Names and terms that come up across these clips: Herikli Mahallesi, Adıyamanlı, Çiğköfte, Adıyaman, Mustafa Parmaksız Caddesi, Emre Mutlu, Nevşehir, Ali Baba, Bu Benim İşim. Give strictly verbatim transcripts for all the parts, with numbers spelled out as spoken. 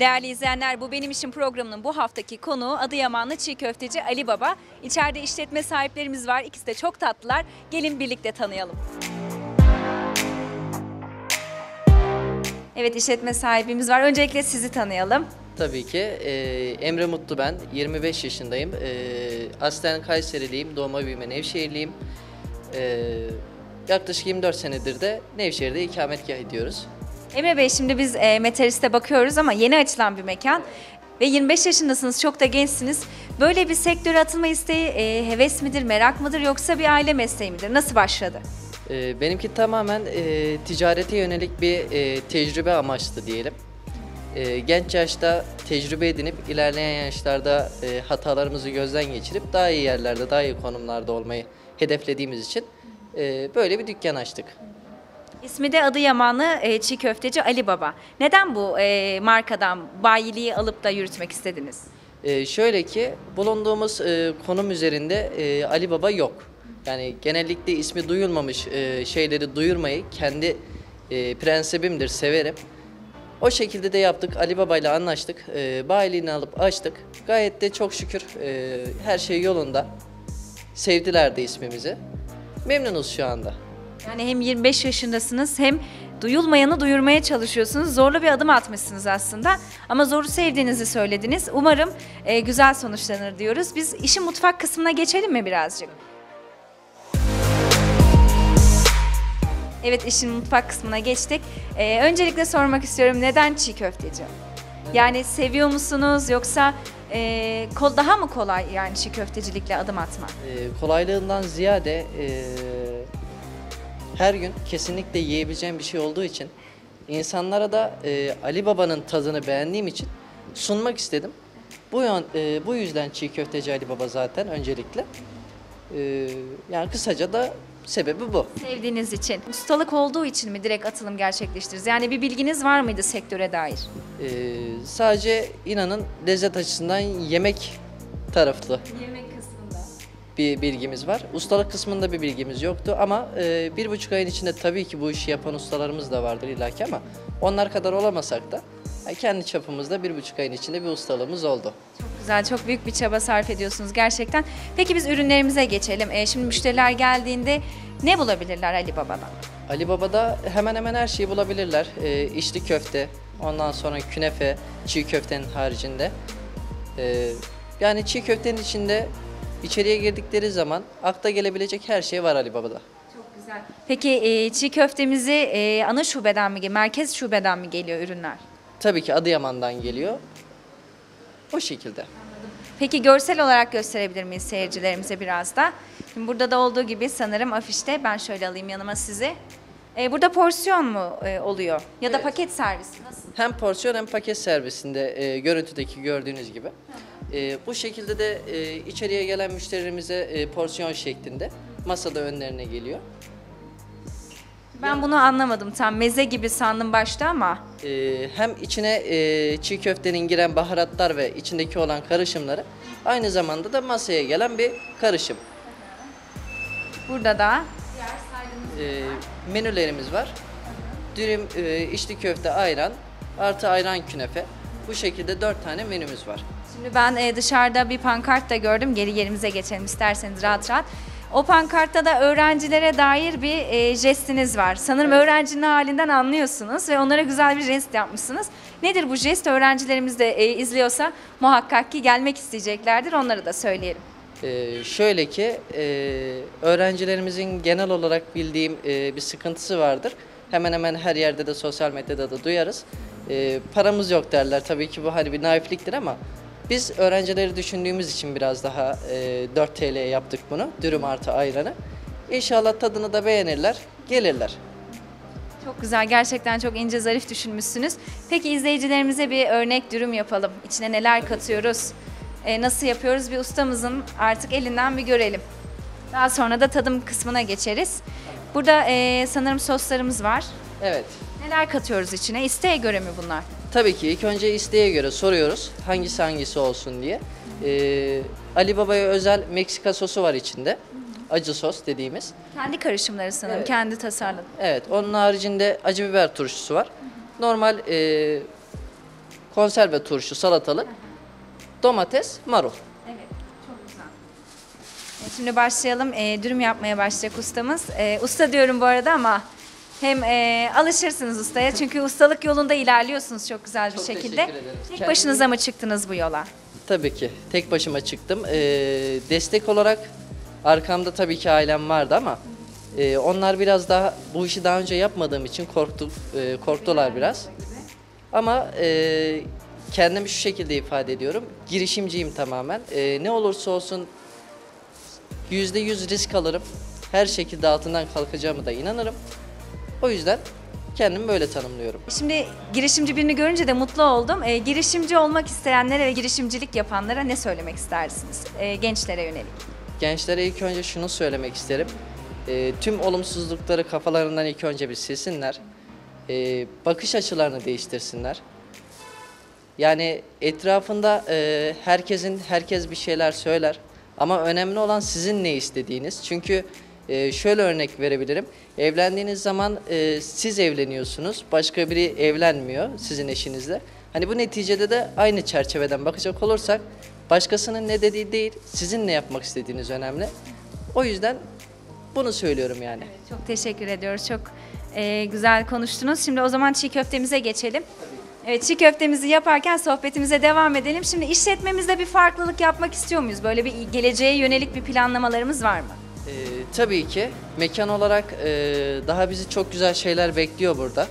Değerli izleyenler, Bu Benim İşim programının bu haftaki konuğu Adıyamanlı çiğ köfteci Ali Baba. İçeride işletme sahiplerimiz var. İkisi de çok tatlılar. Gelin birlikte tanıyalım. Evet, işletme sahibimiz var. Öncelikle sizi tanıyalım. Tabii ki. Ee, Emre Mutlu ben. yirmi beş yaşındayım. Ee, aslen Kayseriliyim. Doğma büyüme Nevşehirliyim. Ee, yaklaşık yirmi dört senedir de Nevşehir'de ikametgah ediyoruz. Emre Bey, şimdi biz e, Meteris'te bakıyoruz ama yeni açılan bir mekan. Ve yirmi beş yaşındasınız, çok da gençsiniz. Böyle bir sektöre atılma isteği e, heves midir, merak mıdır, yoksa bir aile mesleği midir? Nasıl başladı? E, benimki tamamen e, ticarete yönelik bir e, tecrübe amaçlı diyelim. E, genç yaşta tecrübe edinip ilerleyen yaşlarda e, hatalarımızı gözden geçirip daha iyi yerlerde, daha iyi konumlarda olmayı hedeflediğimiz için e, böyle bir dükkan açtık. İsmi de Adıyamanlı e, çiğ köfteci Ali Baba. Neden bu e, markadan bayiliği alıp da yürütmek istediniz? E, şöyle ki, bulunduğumuz e, konum üzerinde e, Ali Baba yok. Yani genellikle ismi duyulmamış e, şeyleri duyurmayı kendi e, prensibimdir, severim. O şekilde de yaptık, Ali Baba ile anlaştık, e, bayiliğini alıp açtık. Gayet de çok şükür e, her şey yolunda. Sevdiler de ismimizi. Memnunuz şu anda. Yani hem yirmi beş yaşındasınız, hem duyulmayanı duyurmaya çalışıyorsunuz. Zorlu bir adım atmışsınız aslında. Ama zoru sevdiğinizi söylediniz. Umarım e, güzel sonuçlanır diyoruz. Biz işin mutfak kısmına geçelim mi birazcık? Evet, işin mutfak kısmına geçtik. E, öncelikle sormak istiyorum, neden çiğ köfteci? Yani seviyor musunuz, yoksa e, daha mı kolay yani çiğ köftecilikle adım atmak? E, kolaylığından ziyade... E... Her gün kesinlikle yiyebileceğim bir şey olduğu için, insanlara da e, Ali Baba'nın tadını beğendiğim için sunmak istedim. Bu, e, bu yüzden çiğ köfteci Ali Baba zaten öncelikle. E, yani kısaca da sebebi bu. Sevdiğiniz için. Ustalık olduğu için mi direkt atılım gerçekleştiririz? Yani bir bilginiz var mıydı sektöre dair? E, sadece inanın lezzet açısından yemek taraflı. Yemek. Bir bilgimiz var. Ustalık kısmında bir bilgimiz yoktu ama e, bir buçuk ayın içinde tabii ki bu işi yapan ustalarımız da vardır illaki, ama onlar kadar olamasak da kendi çapımızda bir buçuk ayın içinde bir ustalığımız oldu. Çok güzel, çok büyük bir çaba sarf ediyorsunuz gerçekten. Peki biz ürünlerimize geçelim. E, şimdi müşteriler geldiğinde ne bulabilirler Ali Baba'dan? Ali Baba'da hemen hemen her şeyi bulabilirler. E, içli köfte, ondan sonra künefe, çiğ köftenin haricinde. E, yani çiğ köftenin içinde İçeriye girdikleri zaman akla gelebilecek her şey var Ali Baba'da. Çok güzel. Peki e, çiğ köftemizi e, ana şubeden mi, merkez şubeden mi geliyor ürünler? Tabii ki Adıyaman'dan geliyor. O şekilde. Anladım. Peki görsel olarak gösterebilir miyiz seyircilerimize biraz da? Şimdi burada da olduğu gibi sanırım afişte, ben şöyle alayım yanıma sizi. E, burada porsiyon mu e, oluyor ya da evet. Paket servisi nasıl? Hem porsiyon hem paket servisinde e, görüntüdeki gördüğünüz gibi. Hı. Ee, bu şekilde de e, içeriye gelen müşterimize e, porsiyon şeklinde masada önlerine geliyor. Ben yani, bunu anlamadım tam, meze gibi sandım başta ama. E, hem içine e, çiğ köftenin giren baharatlar ve içindeki olan karışımları, aynı zamanda da masaya gelen bir karışım. Burada da e, menülerimiz var. Dürüm, e, içli köfte, ayran artı ayran künefe. Bu şekilde dört tane menümüz var. Şimdi ben dışarıda bir pankart da gördüm. Geri yerimize geçelim isterseniz rahat rahat. O pankartta da öğrencilere dair bir jestiniz var. Sanırım evet. Öğrencinin halinden anlıyorsunuz ve onlara güzel bir jest yapmışsınız. Nedir bu jest? Öğrencilerimiz de izliyorsa muhakkak ki gelmek isteyeceklerdir. Onlara da söyleyelim. Ee, şöyle ki, öğrencilerimizin genel olarak bildiğim bir sıkıntısı vardır. Hemen hemen her yerde de, sosyal medyada da duyarız. Ee, paramız yok derler. Tabii ki bu hani bir naifliktir ama biz öğrencileri düşündüğümüz için biraz daha e, dört TL'ye yaptık bunu. Dürüm artı ayranı. İnşallah tadını da beğenirler, gelirler. Çok güzel, gerçekten çok ince zarif düşünmüşsünüz. Peki izleyicilerimize bir örnek dürüm yapalım. İçine neler katıyoruz, e, nasıl yapıyoruz, bir ustamızın artık elinden bir görelim. Daha sonra da tadım kısmına geçeriz. Burada e, sanırım soslarımız var. Evet. Neler katıyoruz içine? İsteğe göre mi bunlar? Tabii ki ilk önce isteğe göre soruyoruz, hangisi hangisi olsun diye. Ee, Ali Baba'ya özel Meksika sosu var içinde, acı sos dediğimiz. Kendi karışımları sanırım, evet. Kendi tasarladı. Evet, onun haricinde acı biber turşusu var. Normal e, konserve turşu, salatalık, domates, marul. Evet, çok güzel. Şimdi başlayalım, e, dürüm yapmaya başlayacak ustamız. E, usta diyorum bu arada ama hem e, alışırsınız ustaya çünkü ustalık yolunda ilerliyorsunuz çok güzel bir çok şekilde. Tek Kendin... başınıza mı çıktınız bu yola? Tabii ki, tek başıma çıktım. E, destek olarak arkamda tabii ki ailem vardı ama e, onlar biraz daha bu işi daha önce yapmadığım için korktu, e, korktular biraz. Ama e, kendimi şu şekilde ifade ediyorum, girişimciyim tamamen. E, ne olursa olsun yüzde yüz risk alırım, her şekilde altından kalkacağımı da inanırım. O yüzden kendimi böyle tanımlıyorum. Şimdi girişimci birini görünce de mutlu oldum. E, girişimci olmak isteyenlere ve girişimcilik yapanlara ne söylemek istersiniz e, gençlere yönelik? Gençlere ilk önce şunu söylemek isterim. E, tüm olumsuzlukları kafalarından ilk önce bir silsinler. E, bakış açılarını değiştirsinler. Yani etrafında e, herkesin, herkes bir şeyler söyler. Ama önemli olan sizin ne istediğiniz. Çünkü e, şöyle örnek verebilirim. Evlendiğiniz zaman e, siz evleniyorsunuz. Başka biri evlenmiyor sizin eşinizle. Hani bu neticede de aynı çerçeveden bakacak olursak başkasının ne dediği değil, sizin ne yapmak istediğiniz önemli. O yüzden bunu söylüyorum yani. Evet, çok teşekkür ediyoruz. Çok e, güzel konuştunuz. Şimdi o zaman çiğ köftemize geçelim. Evet, çiğ köftemizi yaparken sohbetimize devam edelim. Şimdi işletmemizde bir farklılık yapmak istiyor muyuz? Böyle bir geleceğe yönelik bir planlamalarımız var mı? E, tabii ki. Mekan olarak e, daha bizi çok güzel şeyler bekliyor burada.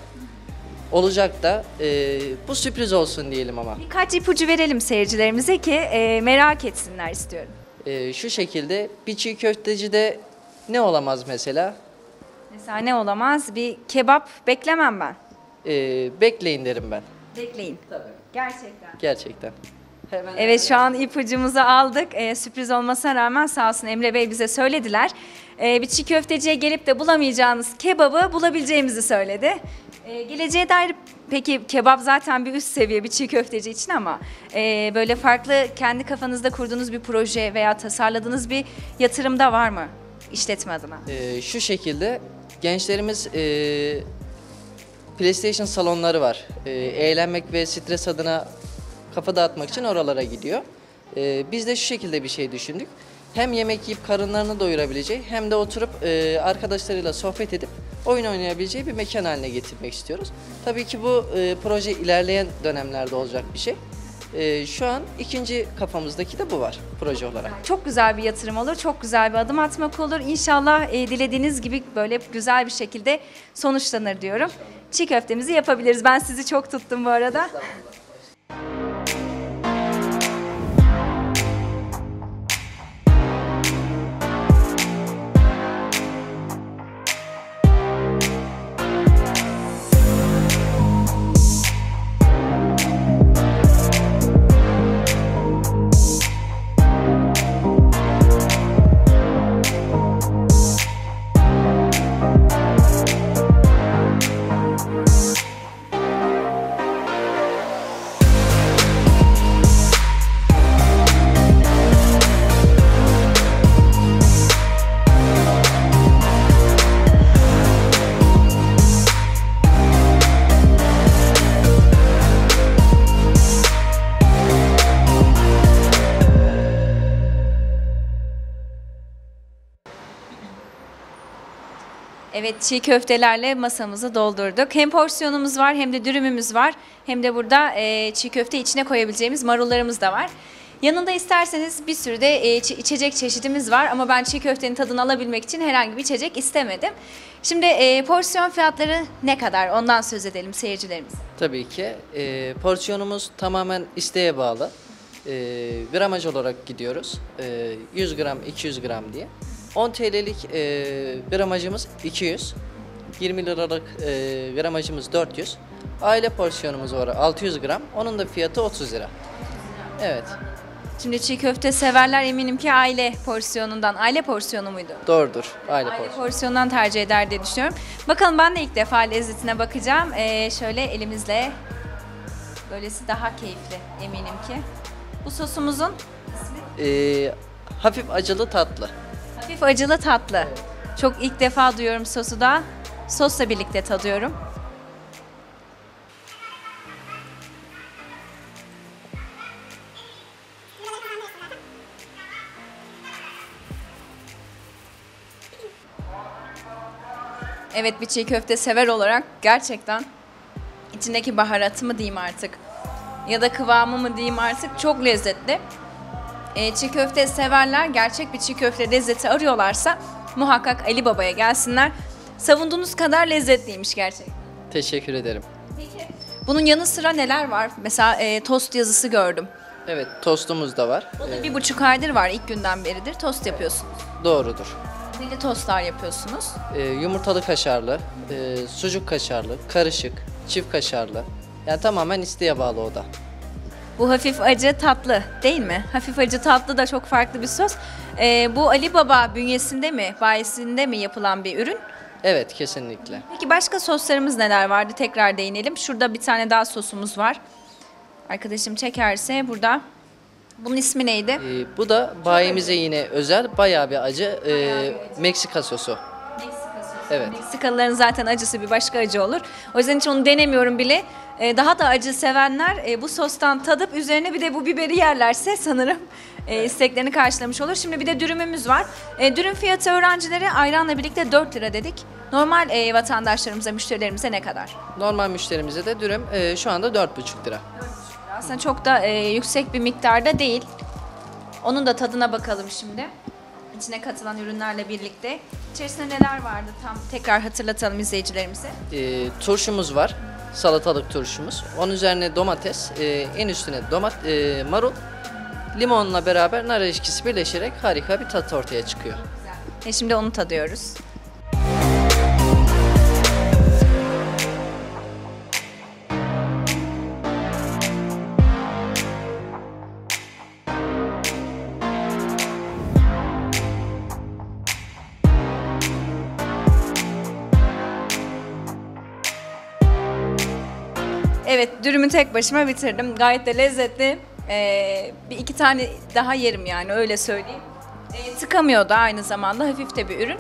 Olacak da e, bu sürpriz olsun diyelim ama. Birkaç ipucu verelim seyircilerimize ki e, merak etsinler istiyorum. E, şu şekilde bir çiğ köftecide ne olamaz mesela? Mesela ne olamaz? Bir kebap beklemem ben. E, bekleyin derim ben. Bekleyin. Tabii. Gerçekten. Gerçekten. Hemen evet hemen. Şu an ipucumuzu aldık. Ee, sürpriz olmasına rağmen sağ olsun Emre Bey bize söylediler. Ee, bir çiğ köfteciye gelip de bulamayacağınız kebabı bulabileceğimizi söyledi. Ee, geleceğe dair peki kebap zaten bir üst seviye bir çiğ köfteci için ama e, böyle farklı kendi kafanızda kurduğunuz bir proje veya tasarladığınız bir yatırım da var mı işletme adına? Ee, şu şekilde gençlerimiz... E, PlayStation salonları var. Ee, eğlenmek ve stres adına kafa dağıtmak için oralara gidiyor. Ee, biz de şu şekilde bir şey düşündük. Hem yemek yiyip karınlarını doyurabileceği hem de oturup e, arkadaşlarıyla sohbet edip oyun oynayabileceği bir mekan haline getirmek istiyoruz. Tabii ki bu e, proje ilerleyen dönemlerde olacak bir şey. Ee, şu an ikinci kafamızdaki de bu var proje olarak. Çok güzel bir yatırım olur, çok güzel bir adım atmak olur. İnşallah e, dilediğiniz gibi böyle güzel bir şekilde sonuçlanır diyorum. İnşallah. Çiğ köftemizi yapabiliriz. Ben sizi çok tuttum bu arada. Evet, çiğ köftelerle masamızı doldurduk. Hem porsiyonumuz var hem de dürümümüz var. Hem de burada e, çiğ köfte içine koyabileceğimiz marullarımız da var. Yanında isterseniz bir sürü de e, içecek çeşidimiz var. Ama ben çiğ köftenin tadını alabilmek için herhangi bir içecek istemedim. Şimdi e, porsiyon fiyatları ne kadar? Ondan söz edelim seyircilerimize. Tabii ki. E, porsiyonumuz tamamen isteğe bağlı. E, gramaj olarak gidiyoruz. E, yüz gram, iki yüz gram diye. on Türk lirası'lik e, gramajımız iki yüz, yirmi liralık e, gramajımız dört yüz, aile porsiyonumuz var altı yüz gram, onun da fiyatı otuz lira. Evet. Şimdi çiğ köfte severler eminim ki aile porsiyonundan, aile porsiyonu muydu? Doğrudur, aile, aile porsiyonu. Porsiyonundan tercih eder diye düşünüyorum. Bakalım ben de ilk defa lezzetine bakacağım. E, şöyle elimizle, böylesi daha keyifli eminim ki. Bu sosumuzun ismi? E, hafif acılı tatlı. Hafif acılı tatlı. Evet. Çok ilk defa duyuyorum sosu da. Sosla birlikte tadıyorum. evet bir çiğ köfte sever olarak gerçekten içindeki baharatı mı diyeyim artık ya da kıvamı mı diyeyim artık çok lezzetli. E, çiğ köfte severler gerçek bir çiğ köfte lezzeti arıyorlarsa muhakkak Ali Baba'ya gelsinler. Savunduğunuz kadar lezzetliymiş gerçekten. Teşekkür ederim. Peki. Bunun yanı sıra neler var? Mesela e, tost yazısı gördüm. Evet, tostumuz da var. O da ee, bir buçuk aydır var, ilk günden beridir tost yapıyorsunuz. Doğrudur. Neli tostlar yapıyorsunuz? Ee, yumurtalı kaşarlı, e, sucuk kaşarlı, karışık, çift kaşarlı. Yani tamamen isteğe bağlı o da. Bu hafif acı tatlı değil mi? Hafif acı tatlı da çok farklı bir söz. Ee, bu Ali Baba bünyesinde mi, bayisinde mi yapılan bir ürün? Evet, kesinlikle. Peki başka soslarımız neler vardı? Tekrar değinelim. Şurada bir tane daha sosumuz var. Arkadaşım çekerse burada. Bunun ismi neydi? Ee, bu da bayimize yine özel, bayağı bir acı, bayağı e, bir acı. Meksika sosu. Meksika sosu. Evet. Meksikalıların zaten acısı bir başka acı olur. O yüzden hiç onu denemiyorum bile. Ee, daha da acı sevenler e, bu sostan tadıp üzerine bir de bu biberi yerlerse sanırım e, evet. isteklerini karşılamış olur. Şimdi bir de dürümümüz var. E, dürüm fiyatı öğrencilere ayranla birlikte dört lira dedik. Normal e, vatandaşlarımıza, müşterilerimize ne kadar? Normal müşterimize de dürüm e, şu anda dört buçuk lira. Aslında çok da e, yüksek bir miktarda değil. Onun da tadına bakalım şimdi. İçine katılan ürünlerle birlikte. İçerisinde neler vardı tam tekrar hatırlatalım izleyicilerimize. E, turşumuz var. Salatalık turşumuz. Onun üzerine domates, e, en üstüne domat, e, marul, limonla beraber nar ilişkisi birleşerek harika bir tat ortaya çıkıyor. E şimdi onu tadıyoruz. Evet, dürümü tek başıma bitirdim. Gayet de lezzetli. Ee, bir iki tane daha yerim yani, öyle söyleyeyim. Ee, tıkamıyor da aynı zamanda, hafif de bir ürün.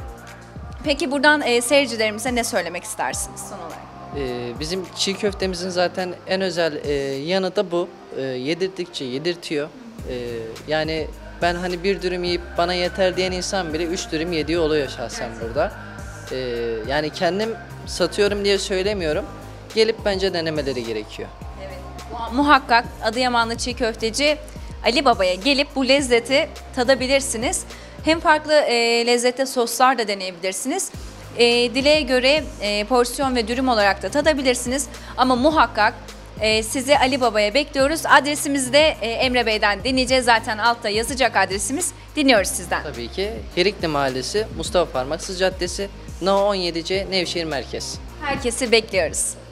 Peki buradan e, seyircilerimize ne söylemek istersiniz son olarak? Ee, bizim çiğ köftemizin zaten en özel e, yanı da bu. E, yedirdikçe yedirtiyor. E, yani ben hani bir dürüm yiyip bana yeter diyen insan bile üç dürüm yediği oluyor şahsen evet. burada. E, yani kendim satıyorum diye söylemiyorum. Gelip bence denemeleri gerekiyor. Evet. Muhakkak Adıyamanlı çiğ köfteci Ali Baba'ya gelip bu lezzeti tadabilirsiniz. Hem farklı e, lezzette soslar da deneyebilirsiniz. E, dileğe göre e, porsiyon ve dürüm olarak da tadabilirsiniz. Ama muhakkak e, sizi Ali Baba'ya bekliyoruz. Adresimizi de e, Emre Bey'den dinleyeceğiz. Zaten altta yazacak adresimiz. Dinliyoruz sizden. Tabii ki Herikli Mahallesi, Mustafa Parmaksız Caddesi, No on yedi C Nevşehir Merkez. Herkesi bekliyoruz.